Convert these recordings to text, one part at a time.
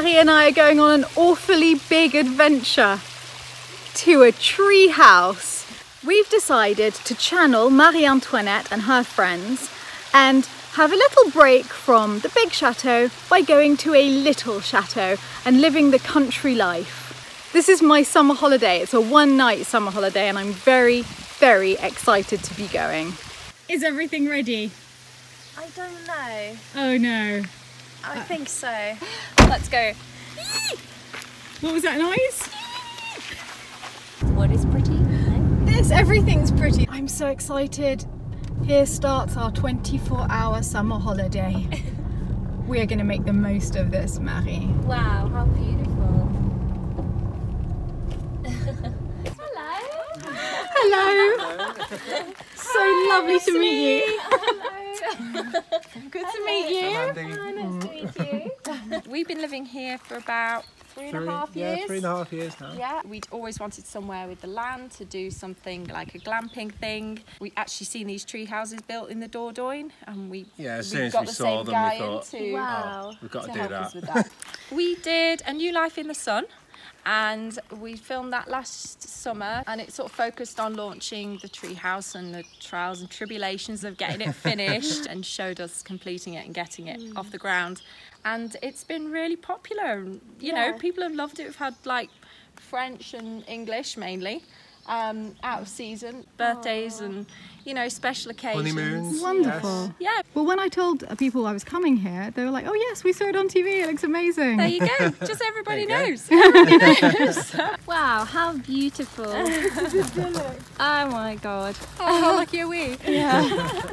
Marie and I are going on an awfully big adventure to a tree house. We've decided to channel Marie Antoinette and her friends and have a little break from the big chateau by going to a little chateau and living the country life. This is my summer holiday. It's a one-night summer holiday and I'm very, very excited to be going. Is everything ready? I don't know. Oh no. I think so. Let's go. What was that noise? What is pretty? This, everything's pretty. I'm so excited. Here starts our 24-hour summer holiday. We are going to make the most of this, Marie. Wow, how beautiful. Hello. Hello. Hello. So hi, lovely to meet you. Hello. Good to meet you. Hi, nice to meet you. We've been living here for about three and a half years. Yeah, 3.5 years now. Yeah, we'd always wanted somewhere with the land to do something like a glamping thing. We actually seen these tree houses built in the Dordogne, and we got the same guy in to help us with that. We did A New Life in the Sun, and we filmed that last summer, and it sort of focused on launching the tree house and the trials and tribulations of getting it finished and showed us completing it and getting it off the ground, and it's been really popular. You know, people have loved it. We've had like French and English mainly, out of season, birthdays and, you know, special occasions. Honeymoons. Wonderful. Yes. Yeah. Well, when I told people I was coming here, they were like, oh yes, we saw it on TV, it looks amazing. There you go. Just everybody knows. Everybody knows. Wow, how beautiful. Oh my God. Oh, how lucky are we? Yeah.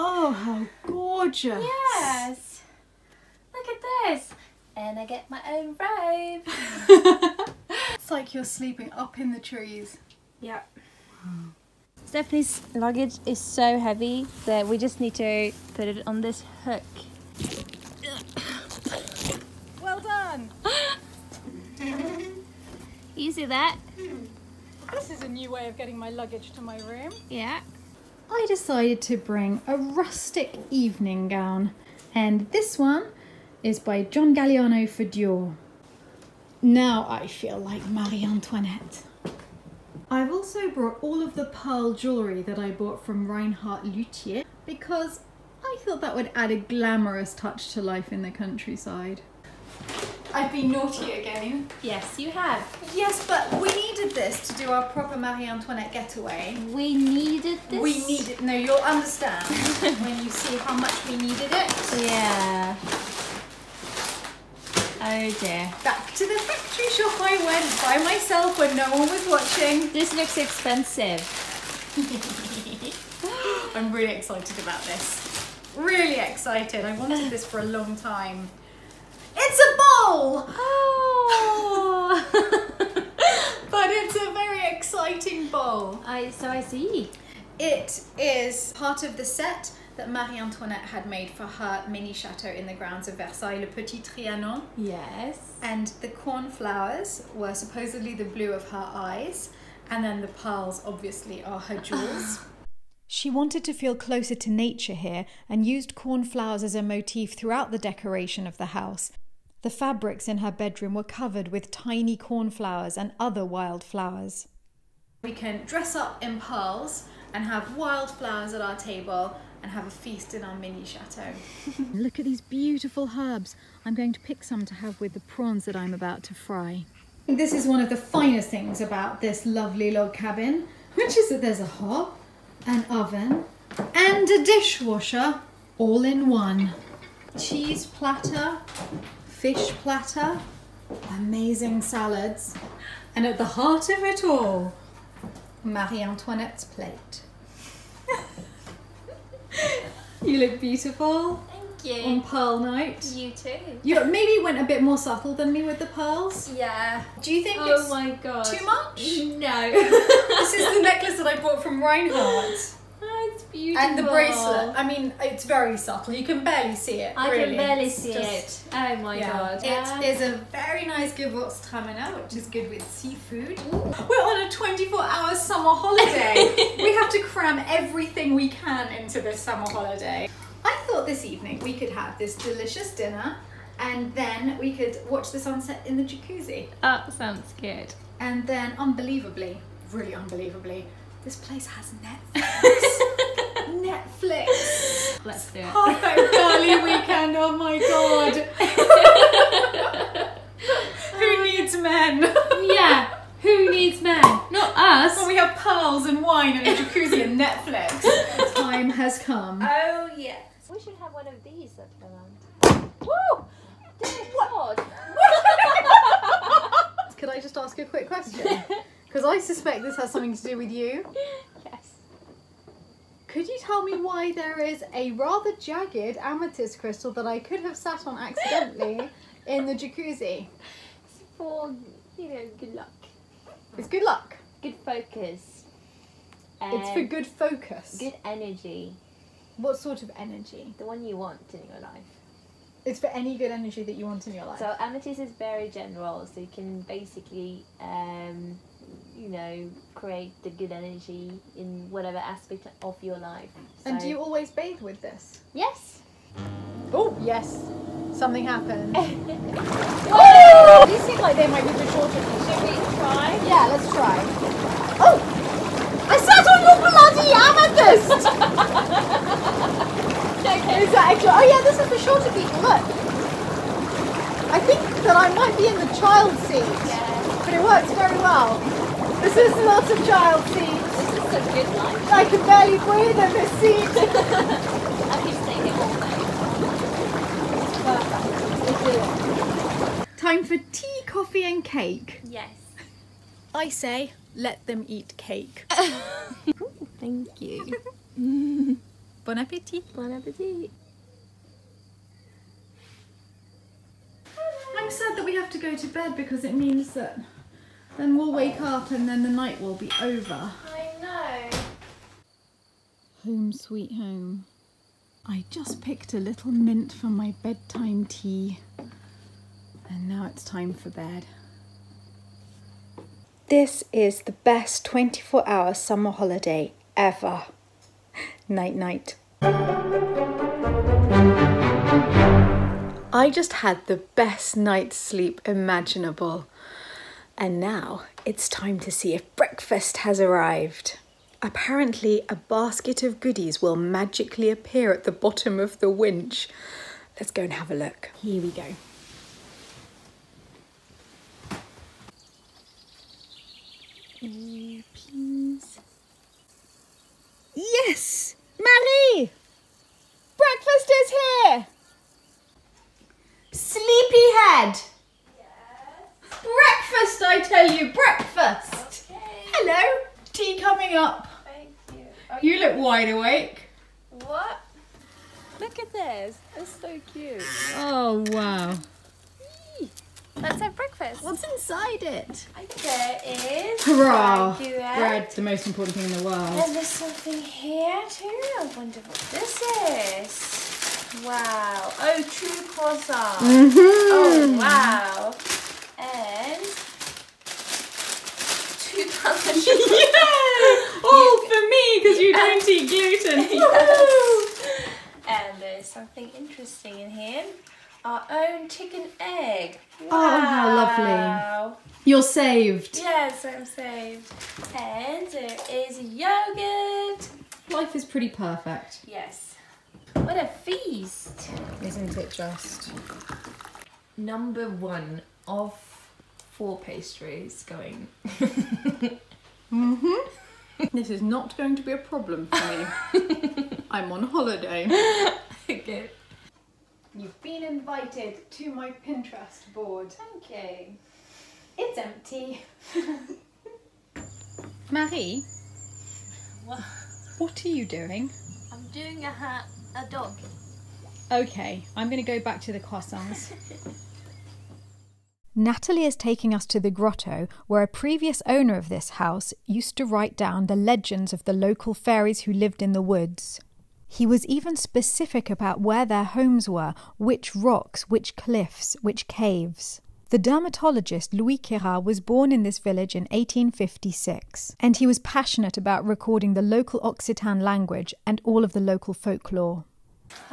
Oh, how gorgeous! Yes! Look at this! And I get my own robe! It's like you're sleeping up in the trees. Yeah. Wow. Stephanie's luggage is so heavy that we just need to put it on this hook. Well done! You see that? This is a new way of getting my luggage to my room. Yeah. I decided to bring a rustic evening gown, and this one is by John Galliano for Dior. Now I feel like Marie Antoinette. I've also brought all of the pearl jewellery that I bought from Reinhard Luthier because I thought that would add a glamorous touch to life in the countryside. I've been naughty again. Yes, you have. Yes, but we needed this to do our proper Marie Antoinette getaway. We needed this? We needed... No, you'll understand when you see how much we needed it. Yeah. Oh dear. Back to the factory shop I went by myself when no one was watching. This looks expensive. I'm really excited about this. Really excited. I wanted this for a long time. It's a bowl! Oh! But it's a very exciting bowl. So I see. It is part of the set that Marie Antoinette had made for her mini chateau in the grounds of Versailles, Le Petit Trianon. Yes. And the cornflowers were supposedly the blue of her eyes, and then the pearls obviously are her jewels. She wanted to feel closer to nature here and used cornflowers as a motif throughout the decoration of the house. The fabrics in her bedroom were covered with tiny cornflowers and other wild flowers. We can dress up in pearls and have wild flowers at our table and have a feast in our mini chateau. Look at these beautiful herbs. I'm going to pick some to have with the prawns that I'm about to fry. This is one of the finest things about this lovely log cabin, which is that there's a hob, an oven, and a dishwasher all in one. cheese platter, fish platter, amazing salads, and at the heart of it all, Marie Antoinette's plate. You look beautiful. Thank you. On pearl night. You too. You maybe went a bit more subtle than me with the pearls. Yeah. Do you think it's my God. Too much? No. This is the necklace that I bought from Reinhard. Oh, it's beautiful. And the bracelet. I mean, it's very subtle. You can barely see it. I can barely see it. Oh my God. Yeah. It is a very nice gewürztraminer traminer, which is good with seafood. Ooh. We're on a 24-hour summer holiday. We have to cram everything we can into this summer holiday. I thought this evening we could have this delicious dinner and then we could watch the sunset in the jacuzzi. That sounds good. And then unbelievably, really unbelievably, this place has Netflix. Netflix. Let's do it. Perfect girly weekend, oh my God. Who needs men? Yeah, who needs men? Not us. Well, we have pearls and wine and a jacuzzi and Netflix. Time has come. Oh yes. We should have one of these up around. Woo! What? Could I just ask a quick question? Because I suspect this has something to do with you. Yes. Could you tell me why there is a rather jagged amethyst crystal that I could have sat on accidentally in the jacuzzi? It's for, you know, good luck. It's good luck? Good focus. It's for good focus? Good energy. What sort of energy? The one you want in your life. It's for any good energy that you want in your life. So amethyst is very general, so you can basically, you know, create the good energy in whatever aspect of your life. So, and do you always bathe with this? Yes. Oh, yes. Something happened. Oh! These seem like they might be the shorter. Should we try? Yeah, let's try. Oh! I sat on your bloody amethyst! Is that actually? Oh yeah, this is the shorter beat. Look, I think that I might be in the child seat, yeah. But it works very well. This is lots of child seats. This is a good life. I can barely breathe in this seat. I keep saying it all day. Perfect. Time for tea, coffee, and cake. Yes. I say, let them eat cake. Ooh, thank you. Bon appétit! Bon appétit! I'm sad that we have to go to bed because it means that then we'll wake up and then the night will be over. I know! Home sweet home. I just picked a little mint for my bedtime tea and now it's time for bed. This is the best 24-hour summer holiday ever. Night night. I just had the best night's sleep imaginable. And now it's time to see if breakfast has arrived. Apparently a basket of goodies will magically appear at the bottom of the winch. Let's go and have a look. Here we go. Peas. Yes! Marie! Breakfast is here! Sleepyhead! Yes? Breakfast, I tell you! Breakfast! Okay. Hello! Tea coming up. Thank you. Okay. You look wide awake. What? Look at this. It's so cute. Oh, wow. Let's have breakfast. What's inside it? There is bread, the most important thing in the world. And there's something here too. I wonder what this is. Wow. Oh, true croissant. Mm-hmm. Oh, wow. And 2 pounds of sugar. Yeah! All for me, because you don't eat gluten. Yes. And there's something interesting in here. Our own chicken egg. Wow. Oh, how lovely. You're saved. Yes, I'm saved. And there is yogurt. Life is pretty perfect. Yes. What a feast. Isn't it just? Number one of 4 pastries going. Mm-hmm. This is not going to be a problem for me. I'm on holiday. Okay. You've been invited to my Pinterest board. Thank you. It's empty. Marie? What are you doing? I'm doing a dog. Okay, I'm going to go back to the croissants. Natalie is taking us to the grotto, where a previous owner of this house used to write down the legends of the local fairies who lived in the woods. He was even specific about where their homes were, which rocks, which cliffs, which caves. The dermatologist Louis Quirard was born in this village in 1856, and he was passionate about recording the local Occitan language and all of the local folklore.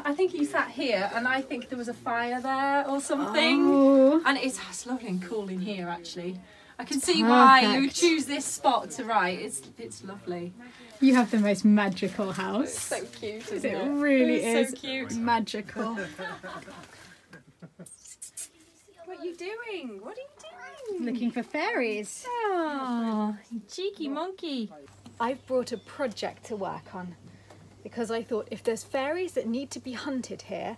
I think you sat here and I think there was a fire there or something. Oh. And it's lovely and cool in here actually. I can see why you choose this spot to write. It's lovely. You have the most magical house. It's so cute, isn't it? It really is. So cute. Magical. What are you doing? What are you doing? Looking for fairies. Oh, you cheeky monkey. I've brought a project to work on, because I thought if there's fairies that need to be hunted here,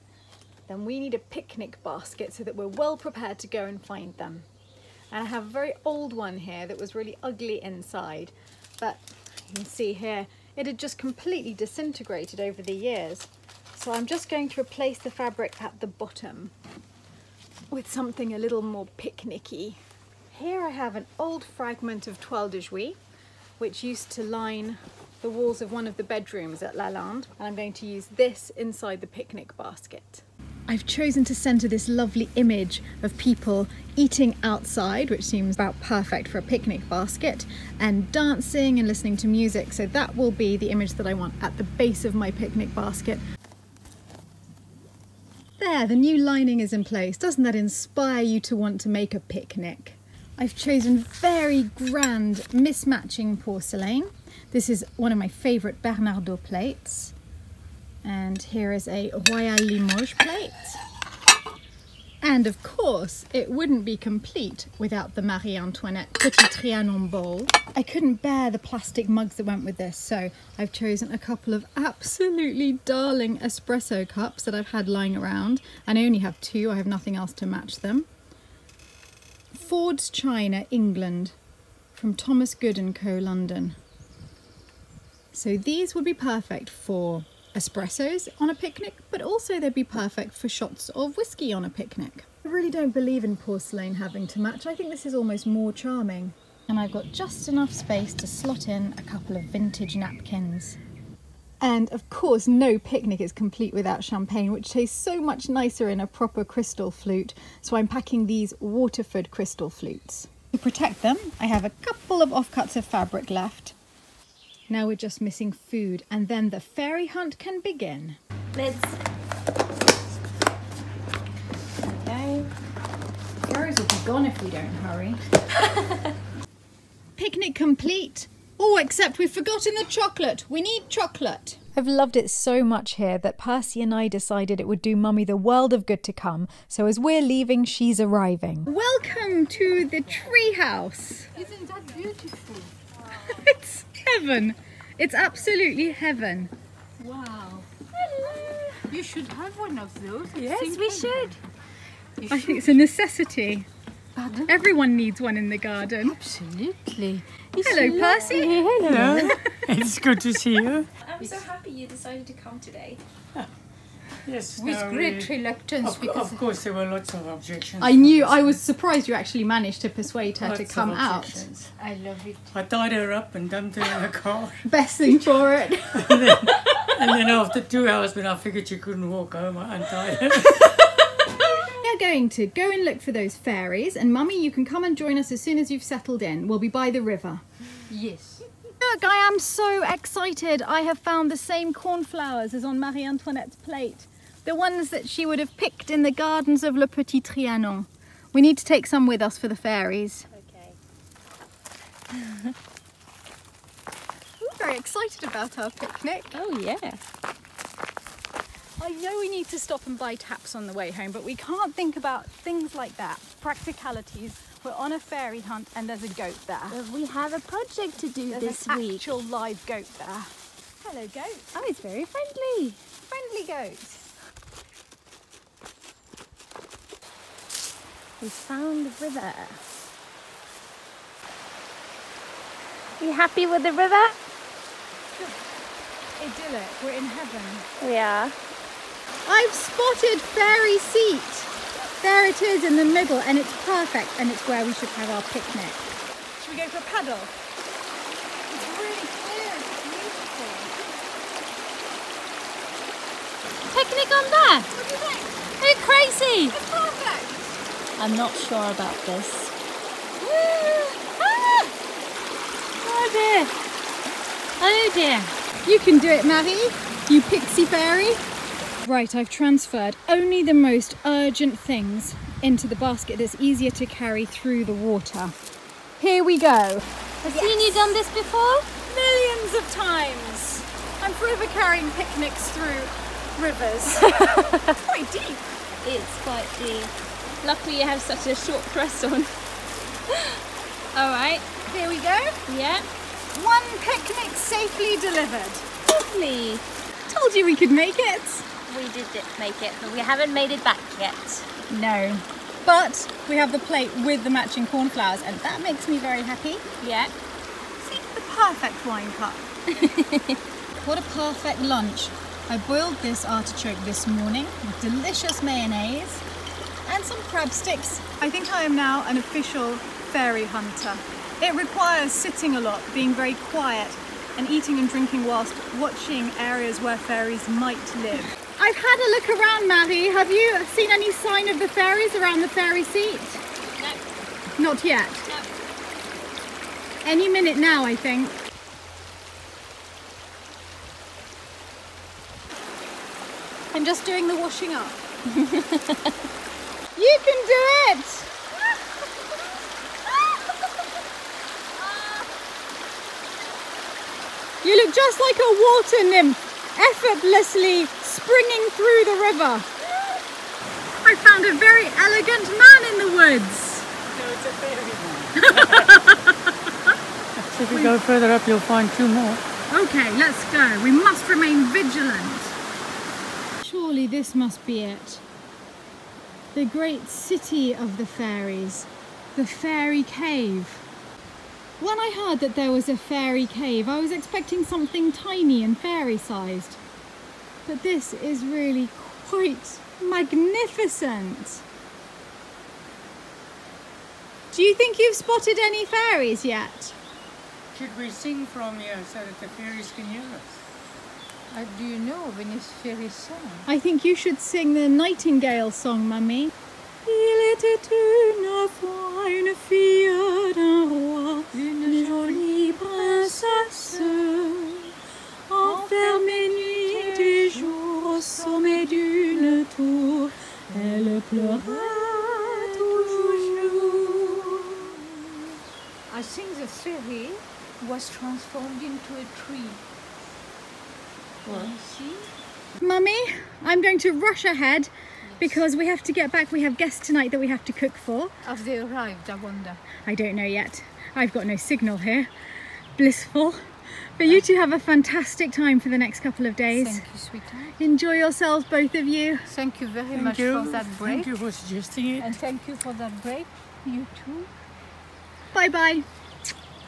then we need a picnic basket so that we're well prepared to go and find them. And I have a very old one here that was really ugly inside, but you can see here it had just completely disintegrated over the years. So I'm just going to replace the fabric at the bottom with something a little more picnicky. Here I have an old fragment of Toile de Jouy, which used to line the walls of one of the bedrooms at Lalande, and I'm going to use this inside the picnic basket. I've chosen to centre this lovely image of people eating outside, which seems about perfect for a picnic basket, and dancing and listening to music, so that will be the image that I want at the base of my picnic basket. There, the new lining is in place. Doesn't that inspire you to want to make a picnic? I've chosen very grand mismatching porcelain. This is one of my favourite Bernardo plates. And here is a Royal Limoges plate. And of course, it wouldn't be complete without the Marie Antoinette Petit Trianon bowl. I couldn't bear the plastic mugs that went with this, so I've chosen a couple of absolutely darling espresso cups that I've had lying around. And I only have two, I have nothing else to match them. Ford's China, England, from Thomas Good & Co, London. So these would be perfect for espressos on a picnic, but also they'd be perfect for shots of whiskey on a picnic. I really don't believe in porcelain having to match. I think this is almost more charming. And I've got just enough space to slot in a couple of vintage napkins. And of course, no picnic is complete without champagne, which tastes so much nicer in a proper crystal flute. So I'm packing these Waterford crystal flutes. To protect them, I have a couple of offcuts of fabric left. Now we're just missing food, and then the fairy hunt can begin. Let's... Okay. Fairies will be gone if we don't hurry. Picnic complete. Oh, except we've forgotten the chocolate. We need chocolate. I've loved it so much here that Percy and I decided it would do Mummy the world of good to come. So as we're leaving, she's arriving. Welcome to the treehouse. Isn't that beautiful? It's heaven. It's absolutely heaven. Wow. Hello. You should have one of those. Yes, we should. I think it's a necessity. Pardon? Everyone needs one in the garden. Absolutely. Hello, Percy. Hello. It's good to see you. I'm so happy you decided to come today. Yes. With great reluctance. Of course, there were lots of objections. I knew. I was surprised you actually managed to persuade her to come out. I love it. I tied her up and dumped her in the car. Best thing for it. and then after 2 hours, when I figured she couldn't walk home, I untied her. Going to go and look for those fairies, and Mummy, you can come and join us as soon as you've settled in. We'll be by the river. Yes. Look, I am so excited. I have found the same cornflowers as on Marie Antoinette's plate. The ones that she would have picked in the gardens of Le Petit Trianon. We need to take some with us for the fairies. Okay. We're very excited about our picnic. Oh yeah. I know we need to stop and buy taps on the way home, but we can't think about things like that. Practicalities. We're on a fairy hunt and there's a goat there. Well, we have a project to do this week. There's an actual live goat there. Hello, goat. Oh, it's very friendly. Friendly goat. We found the river. You happy with the river? Idyllic, we're in heaven. We are. I've spotted Fairy Seat. There it is in the middle, and it's perfect, and it's where we should have our picnic. Should we go for a paddle? It's really clear, it's beautiful. Picnic on there? What do you think? Are you crazy? It's perfect. I'm not sure about this. Woo! Ah! Oh dear. Oh dear. You can do it, Marie, you pixie fairy. Right, I've transferred only the most urgent things into the basket that's easier to carry through the water. Here we go. Have seen you done this before? Millions of times. I'm forever carrying picnics through rivers. It's quite deep. It's quite deep. Luckily you have such a short dress on. All right. Here we go. Yeah. One picnic safely delivered. Lovely. Told you we could make it. We did make it, but we haven't made it back yet. No, but we have the plate with the matching cornflowers, and that makes me very happy. Yeah. See, the perfect wine cup. What a perfect lunch. I boiled this artichoke this morning with delicious mayonnaise and some crab sticks. I think I am now an official fairy hunter. It requires sitting a lot, being very quiet, and eating and drinking whilst watching areas where fairies might live. I've had a look around, Marie. Have you seen any sign of the fairies around the Fairy Seat? No. Not yet? No. Any minute now, I think. I'm just doing the washing up. You can do it! You look just like a water nymph, effortlessly springing through the river. I found a very elegant man in the woods. No, it's a fairy. If we go further up, you'll find two more. Okay, let's go. We must remain vigilant. Surely this must be it. The great city of the fairies, the fairy cave. When I heard that there was a fairy cave, I was expecting something tiny and fairy-sized. But this is really quite magnificent. Do you think you've spotted any fairies yet? Should we sing from here so that the fairies can hear us? How do you know when it's fairy song? I think you should sing the nightingale song, Mummy. Il était une fois une fille d'un roi, une jolie princesse, enfermée nuit et jour au sommet d'une tour, elle pleura toujours. I think the fairy was transformed into a tree. What? Mummy, I'm going to rush ahead. Because we have to get back, we have guests tonight that we have to cook for. Have they arrived, I wonder? I don't know yet. I've got no signal here. Blissful. But you two have a fantastic time for the next couple of days. Thank you, sweetheart. Enjoy yourselves, both of you. Thank you very much for that break. Thank you for suggesting it. And thank you for that break, you too. Bye-bye.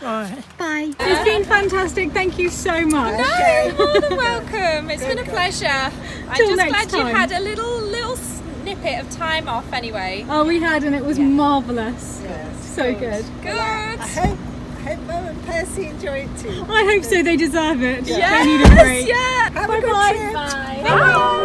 Bye. Bye. It's been fantastic. Thank you so much. No, you're more than welcome. It's been a pleasure. I'm just glad you had a little snippet of time off anyway. Oh, we had, and it was marvellous. Yes, so good. Good. I hope Mum and Percy enjoy it too. I hope so. They deserve it. Yes, they need a break. Yeah. Have a good trip. Bye. Bye. Bye.